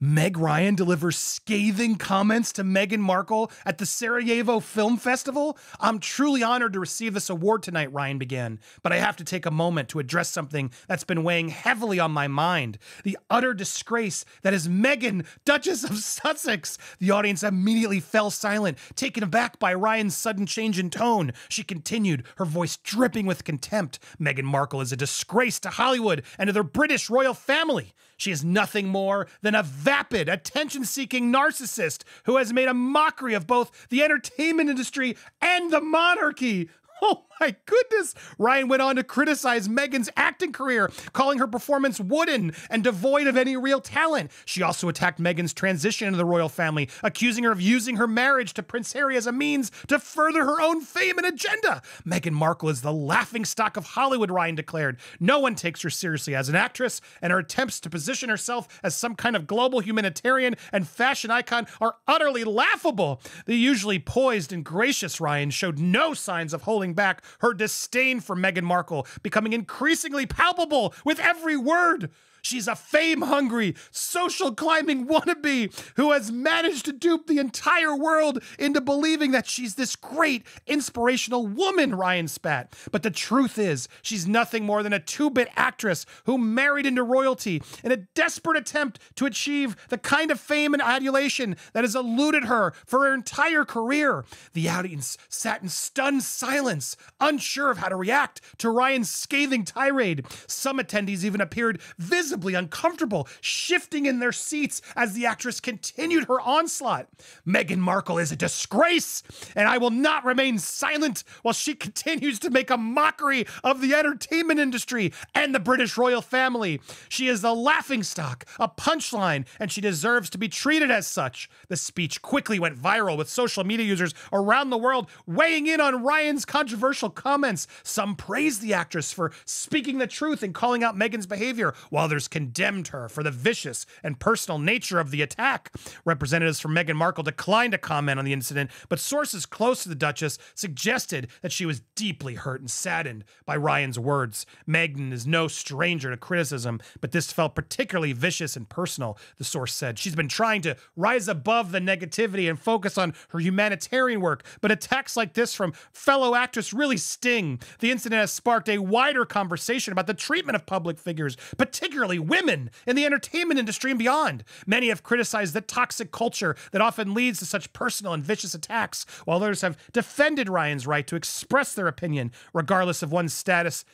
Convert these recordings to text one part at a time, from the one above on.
Meg Ryan delivers scathing comments to Meghan Markle at the Sarajevo Film Festival? I'm truly honored to receive this award tonight, Ryan began, but I have to take a moment to address something that's been weighing heavily on my mind. The utter disgrace that is Meghan, Duchess of Sussex. The audience immediately fell silent, taken aback by Ryan's sudden change in tone. She continued, her voice dripping with contempt. Meghan Markle is a disgrace to Hollywood and to their British royal family. She is nothing more than a vapid, attention-seeking narcissist who has made a mockery of both the entertainment industry and the monarchy. Oh my goodness. Ryan went on to criticize Meghan's acting career, calling her performance wooden and devoid of any real talent. She also attacked Meghan's transition into the royal family, accusing her of using her marriage to Prince Harry as a means to further her own fame and agenda. Meghan Markle is the laughingstock of Hollywood, Ryan declared. No one takes her seriously as an actress, and her attempts to position herself as some kind of global humanitarian and fashion icon are utterly laughable. The usually poised and gracious Ryan showed no signs of holding back, her disdain for Meghan Markle becoming increasingly palpable with every word. She's a fame-hungry, social-climbing wannabe who has managed to dupe the entire world into believing that she's this great, inspirational woman, Ryan spat. But the truth is, she's nothing more than a two-bit actress who married into royalty in a desperate attempt to achieve the kind of fame and adulation that has eluded her for her entire career. The audience sat in stunned silence, unsure of how to react to Ryan's scathing tirade. Some attendees even appeared visibly uncomfortable, shifting in their seats as the actress continued her onslaught. Meghan Markle is a disgrace, and I will not remain silent while she continues to make a mockery of the entertainment industry and the British royal family. She is a laughingstock, a punchline, and she deserves to be treated as such. The speech quickly went viral with social media users around the world weighing in on Ryan's controversial comments. Some praised the actress for speaking the truth and calling out Meghan's behavior, while others condemned her for the vicious and personal nature of the attack. Representatives from Meghan Markle declined to comment on the incident, but sources close to the Duchess suggested that she was deeply hurt and saddened by Ryan's words. Meghan is no stranger to criticism, but this felt particularly vicious and personal, the source said. She's been trying to rise above the negativity and focus on her humanitarian work, but attacks like this from fellow actress really sting. The incident has sparked a wider conversation about the treatment of public figures, particularly women, in the entertainment industry and beyond. Many have criticized the toxic culture that often leads to such personal and vicious attacks, while others have defended Ryan's right to express their opinion. Regardless of one's stance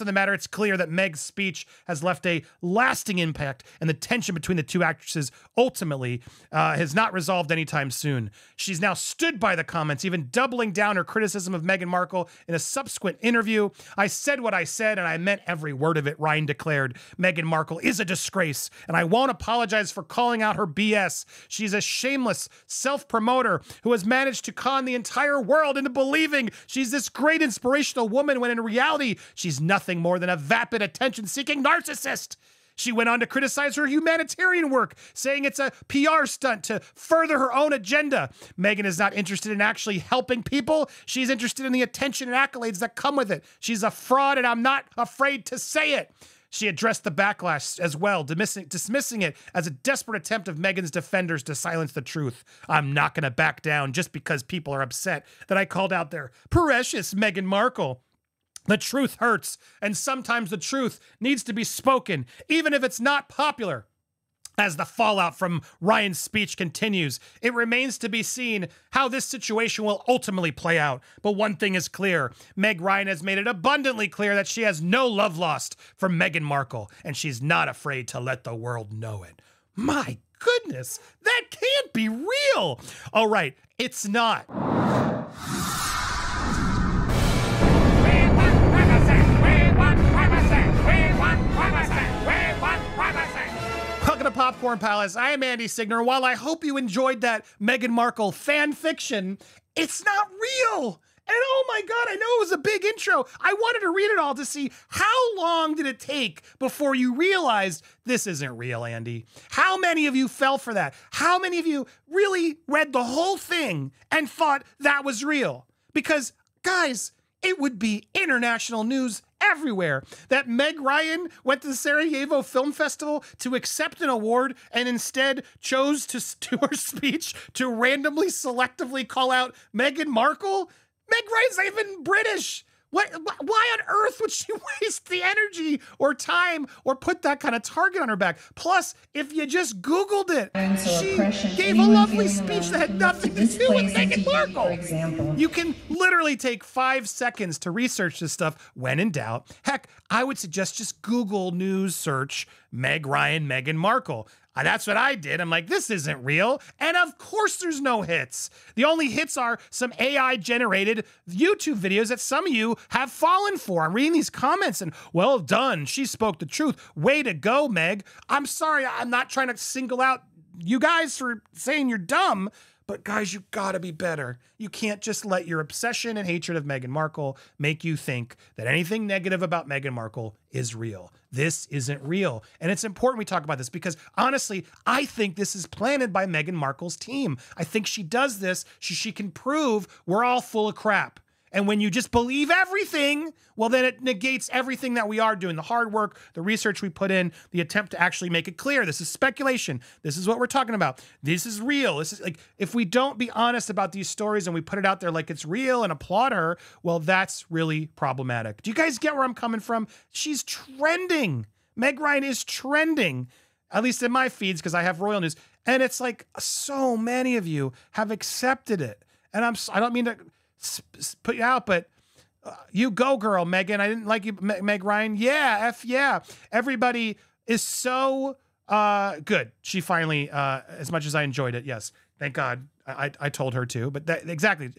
on the matter, it's clear that Meg's speech has left a lasting impact, and the tension between the two actresses ultimately has not resolved anytime soon. She's now stood by the comments, even doubling down her criticism of Meghan Markle in a subsequent interview. "I said what I said, and I meant every word of it," Ryan declared. Meghan Markle is a disgrace, and I won't apologize for calling out her BS. She's a shameless self-promoter who has managed to con the entire world into believing she's this great inspirational woman when in reality, she's nothing more than a vapid, attention-seeking narcissist. She went on to criticize her humanitarian work, saying it's a PR stunt to further her own agenda. Meghan is not interested in actually helping people. She's interested in the attention and accolades that come with it. She's a fraud, and I'm not afraid to say it. She addressed the backlash as well, dismissing it as a desperate attempt of Meghan's defenders to silence the truth. "I'm not going to back down just because people are upset that I called out their precious Meghan Markle. The truth hurts, and sometimes the truth needs to be spoken, even if it's not popular." As the fallout from Ryan's speech continues, it remains to be seen how this situation will ultimately play out. But one thing is clear. Meg Ryan has made it abundantly clear that she has no love lost for Meghan Markle, and she's not afraid to let the world know it. My goodness, that can't be real. All right, it's not. Popcorn Palace. I am Andy Signer. While I hope you enjoyed that Meghan Markle fan fiction, it's not real. And oh my God, I know it was a big intro. I wanted to read it all to see how long did it take before you realized this isn't real, Andy. How many of you fell for that? How many of you really read the whole thing and thought that was real? Because guys, it would be international news everywhere that Meg Ryan went to the Sarajevo Film Festival to accept an award and instead chose to her speech to randomly selectively call out Meghan Markle? Meg Ryan's not even British. Why on earth would she waste the energy or time or put that kind of target on her back? Plus, if you just Googled it, she gave a lovely speech that had nothing to do with Meghan Markle. You can literally take 5 seconds to research this stuff when in doubt. Heck, I would suggest just Google news search Meg Ryan, Meghan Markle. That's what I did. I'm like, this isn't real. And of course there's no hits. The only hits are some AI-generated YouTube videos that some of you have fallen for. I'm reading these comments and, well done, she spoke the truth. Way to go, Meg. I'm sorry, I'm not trying to single out you guys for saying you're dumb, but guys, you've got to be better. You can't just let your obsession and hatred of Meghan Markle make you think that anything negative about Meghan Markle is real. This isn't real. And it's important we talk about this because honestly, I think this is planted by Meghan Markle's team. I think she does this so she can prove we're all full of crap. And when you just believe everything, well, then it negates everything that we are doing, the hard work, the research we put in, the attempt to actually make it clear. This is speculation. This is what we're talking about. This is real. This is like, if we don't be honest about these stories and we put it out there like it's real and applaud her, well, that's really problematic. Do you guys get where I'm coming from? She's trending. Meg Ryan is trending, at least in my feeds, because I have royal news. And it's like so many of you have accepted it. And I don't mean to put you out, but you go, girl, Megan. I didn't like you, Meg Ryan. Yeah, F yeah. Everybody is so good. She finally, as much as I enjoyed it, yes, thank God. I told her to, but that, exactly.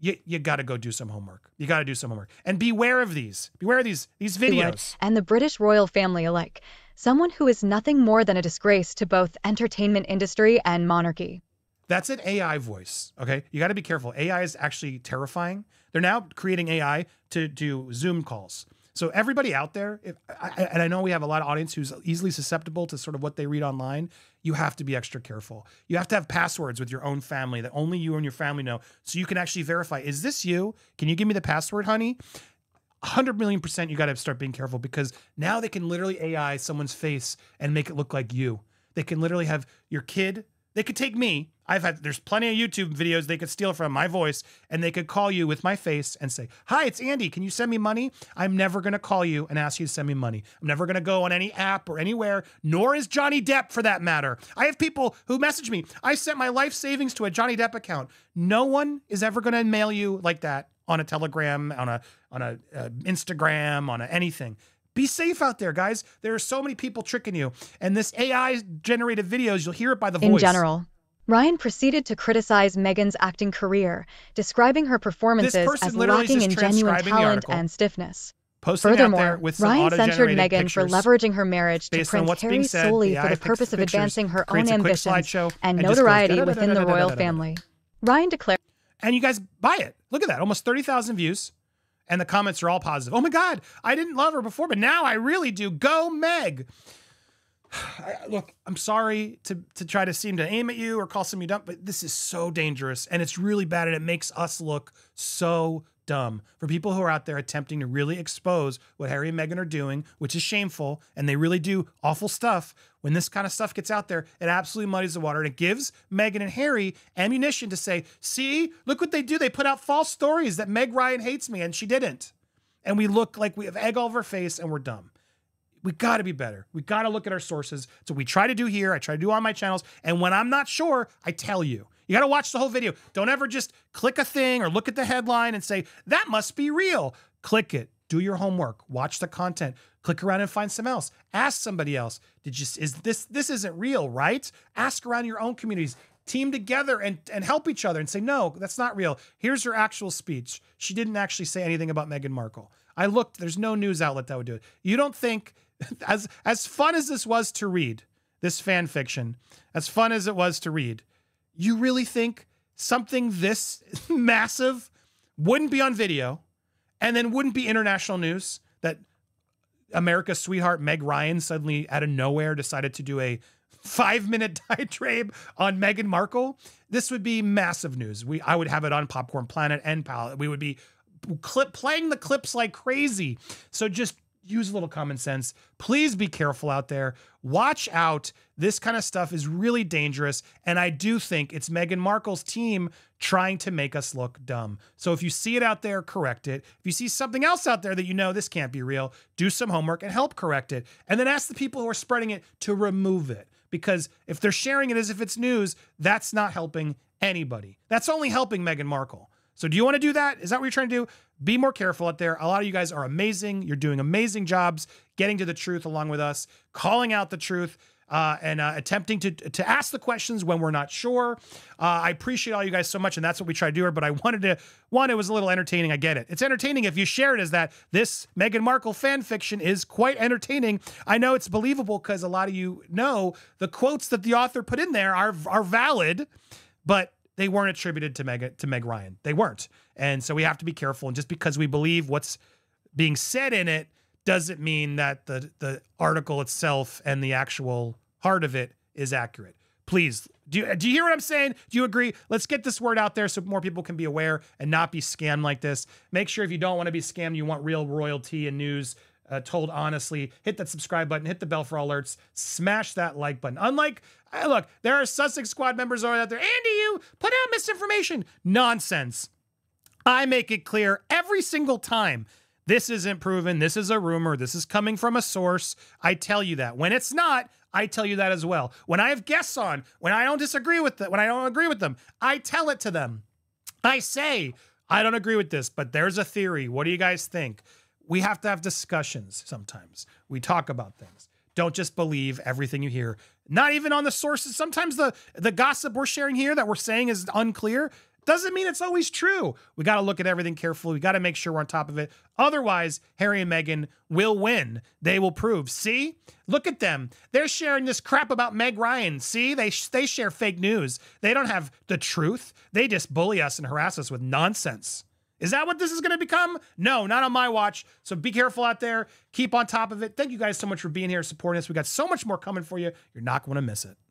You got to go do some homework. You got to do some homework. And beware of these. Beware of these videos. And the British royal family alike. Someone who is nothing more than a disgrace to both entertainment industry and monarchy. That's an AI voice, okay? You gotta be careful. AI is actually terrifying. They're now creating AI to do Zoom calls. So everybody out there, and I know we have a lot of audience who's easily susceptible to sort of what they read online, you have to be extra careful. You have to have passwords with your own family that only you and your family know so you can actually verify, is this you? Can you give me the password, honey? 100 million %, you gotta start being careful because now they can literally AI someone's face and make it look like you. They can literally have your kid. They could take me. There's plenty of YouTube videos they could steal from my voice and they could call you with my face and say, hi, it's Andy. Can you send me money? I'm never going to call you and ask you to send me money. I'm never going to go on any app or anywhere, nor is Johnny Depp for that matter. I have people who message me. I sent my life savings to a Johnny Depp account. No one is ever going to mail you like that on a Telegram, on a Instagram, on a anything. Be safe out there, guys. There are so many people tricking you. And this AI-generated videos, you'll hear it by the voice. In general, Ryan proceeded to criticize Meghan's acting career, describing her performances as lacking in genuine talent and stiffness. Furthermore, Ryan censured Meghan for leveraging her marriage to Prince Harry solely for the purpose of advancing her own ambitions and notoriety within the royal family. Ryan declared... And you guys buy it. Look at that. Almost 30,000 views. And the comments are all positive. Oh my God, I didn't love her before, but now I really do. Go Meg. Look, I'm sorry to try to seem to aim at you or call something dumb, but this is so dangerous and it's really bad and it makes us look so dumb for people who are out there attempting to really expose what Harry and Meghan are doing, which is shameful, and they really do awful stuff. When this kind of stuff gets out there, it absolutely muddies the water and it gives Meghan and Harry ammunition to say, see, look what they do. They put out false stories that Meg Ryan hates me and she didn't. And we look like we have egg all over our face and we're dumb. We got to be better. We got to look at our sources. So we try to do here. I try to do on my channels. And when I'm not sure, I tell you. You got to watch the whole video. Don't ever just click a thing or look at the headline and say, that must be real. Click it. Do your homework. Watch the content. Click around and find some else. Ask somebody else. This isn't real, right? Ask around your own communities. Team together and help each other and say, no, that's not real. Here's her actual speech. She didn't actually say anything about Meghan Markle. I looked. There's no news outlet that would do it. You don't think... As fun as this was to read, this fan fiction, as fun as it was to read, you really think something this massive wouldn't be on video and then wouldn't be international news that America's sweetheart Meg Ryan suddenly out of nowhere decided to do a 5-minute diatribe on Meghan Markle? This would be massive news. I would have it on Popcorn Planet and Palette. We would be playing the clips like crazy. So just use a little common sense. Please be careful out there. Watch out. This kind of stuff is really dangerous. And I do think it's Meghan Markle's team trying to make us look dumb. So if you see it out there, correct it. If you see something else out there that you know this can't be real, do some homework and help correct it. And then ask the people who are spreading it to remove it. Because if they're sharing it as if it's news, that's not helping anybody. That's only helping Meghan Markle. So do you want to do that? Is that what you're trying to do? Be more careful out there. A lot of you guys are amazing. You're doing amazing jobs getting to the truth along with us, calling out the truth, and attempting to ask the questions when we're not sure. I appreciate all you guys so much, and that's what we try to do here, but I wanted to, one, it was a little entertaining. I get it. It's entertaining if you share it as that. This Meghan Markle fan fiction is quite entertaining. I know it's believable because a lot of you know the quotes that the author put in there are valid, but they weren't attributed to Meg Ryan. They weren't. And so we have to be careful. And just because we believe what's being said in it doesn't mean that the article itself and the actual heart of it is accurate. Please, do you hear what I'm saying? Do you agree? Let's get this word out there so more people can be aware and not be scammed like this. Make sure if you don't want to be scammed, you want real royalty and news told honestly, hit that subscribe button, hit the bell for alerts, smash that like button. Unlike, look, there are Sussex Squad members out there, Andy, you put out misinformation. Nonsense. I make it clear every single time. This isn't proven. This is a rumor. This is coming from a source. I tell you that. When it's not, I tell you that as well. When I have guests on, when I don't agree with them, I tell it to them. I say, I don't agree with this, but there's a theory. What do you guys think? We have to have discussions sometimes. We talk about things. Don't just believe everything you hear. Not even on the sources. Sometimes the gossip we're sharing here that we're saying is unclear doesn't mean it's always true. We got to look at everything carefully. We got to make sure we're on top of it. Otherwise, Harry and Meghan will win. They will prove. See? Look at them. They're sharing this crap about Meg Ryan. See? They share fake news. They don't have the truth. They just bully us and harass us with nonsense. Is that what this is going to become? No, not on my watch. So be careful out there. Keep on top of it. Thank you guys so much for being here, supporting us. We got so much more coming for you. You're not going to miss it.